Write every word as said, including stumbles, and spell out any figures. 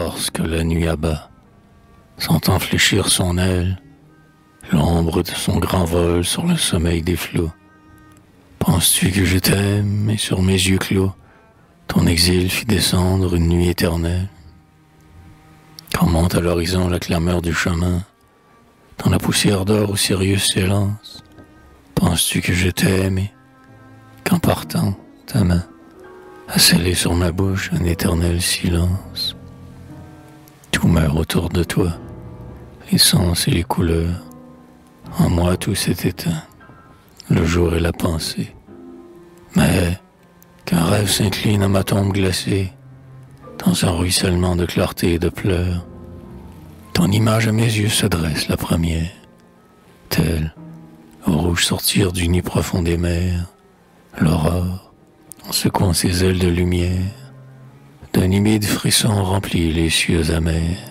torse que la nuit abat. Sentant fléchir son aile, l'ombre de son grand vol sur le sommeil des flots. Penses-tu que je t'aime et sur mes yeux clos, ton exil fit descendre une nuit éternelle? Quand monte à l'horizon la clameur du chemin, dans la poussière d'or où Sirius s'élance, penses-tu que je t'ai aimé, qu'en partant, ta main a scellé sur ma bouche un éternel silence? Tout meurt autour de toi, les sens et les couleurs. En moi tout s'est éteint, le jour et la pensée. Mais qu'un rêve s'incline à ma tombe glacée, dans un ruissellement de clarté et de pleurs, ton image à mes yeux se dresse la première, telle, au rouge sortir du nid profond des mers, l'aurore, en secouant ses ailes de lumière, d'un humide frisson remplit les cieux amers.